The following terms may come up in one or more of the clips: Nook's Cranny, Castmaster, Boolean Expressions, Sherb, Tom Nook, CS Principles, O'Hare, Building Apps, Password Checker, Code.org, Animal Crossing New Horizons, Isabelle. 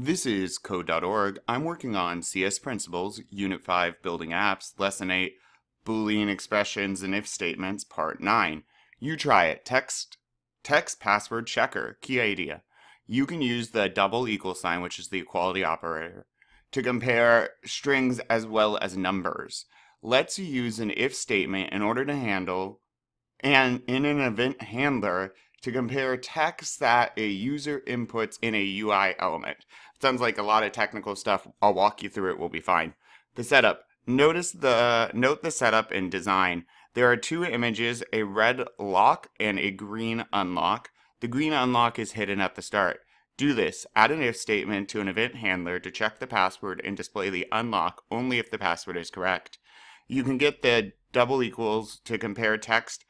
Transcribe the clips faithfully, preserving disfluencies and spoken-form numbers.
This is Code dot org. I'm working on C S Principles, Unit five, Building Apps, Lesson eight, Boolean Expressions and If Statements, Part nine. You try it. Text, text Password Checker. Key idea. You can use the double equal sign, which is the equality operator, to compare strings as well as numbers. Let's use an if statement in order to handle, and in an event handler, to compare text that a user inputs in a U I element. Sounds like a lot of technical stuff. I'll walk you through it. We'll be fine. The setup. Notice the note the setup and design. There are two images, a red lock and a green unlock. The green unlock is hidden at the start. Do this. Add an if statement to an event handler to check the password and display the unlock only if the password is correct. You can get the double equals to compare text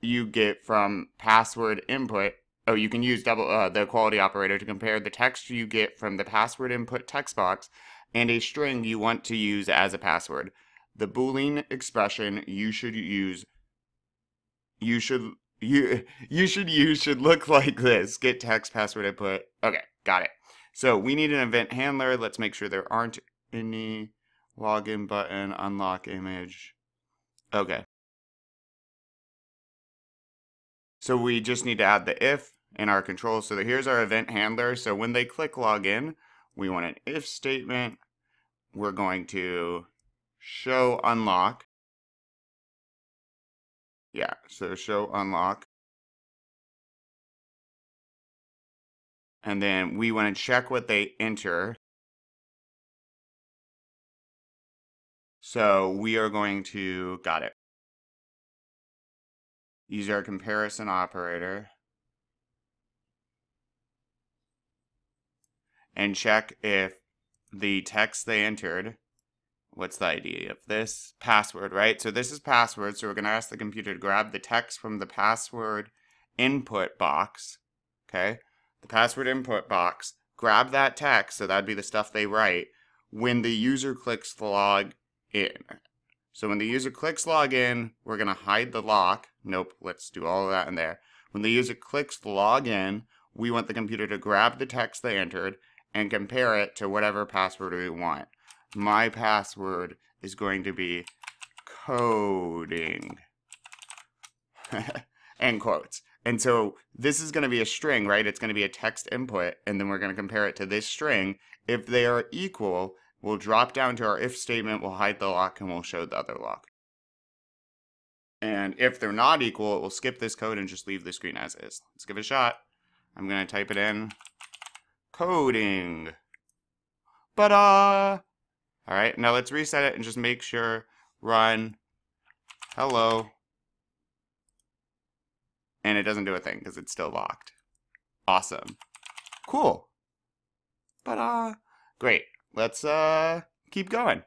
you get from password input. Oh, you can use double uh, the equality operator to compare the text you get from the password input text box and a string you want to use as a password. The Boolean expression you should use you should you you should use should look like this. Get text password input. Okay, got it. So we need an event handler. Let's make sure there aren't any. Login button, unlock image. Okay. So we just need to add the if in our control. So here's our event handler. So when they click login, we want an if statement. We're going to show unlock. Yeah, so show unlock. And then we want to check what they enter. So we are going to, got it. Use our comparison operator and check if the text they entered, what's the idea of this? Password, right? So this is password, so we're going to ask the computer to grab the text from the password input box, okay? The password input box, grab that text, so that'd be the stuff they write, when the user clicks log in. So when the user clicks login, we're going to hide the lock. Nope, let's do all of that in there. When the user clicks login, we want the computer to grab the text they entered and compare it to whatever password we want. My password is going to be coding. End quotes. And so this is going to be a string, right? It's going to be a text input, and then we're going to compare it to this string. If they are equal, we'll drop down to our if statement, we'll hide the lock, and we'll show the other lock. And if they're not equal, we'll skip this code and just leave the screen as is. Let's give it a shot. I'm going to type it in. Coding. Ba-da! All right, now let's reset it and just make sure. Run. Hello. And it doesn't do a thing because it's still locked. Awesome. Cool. Ba-da! Great. Let's uh, keep going.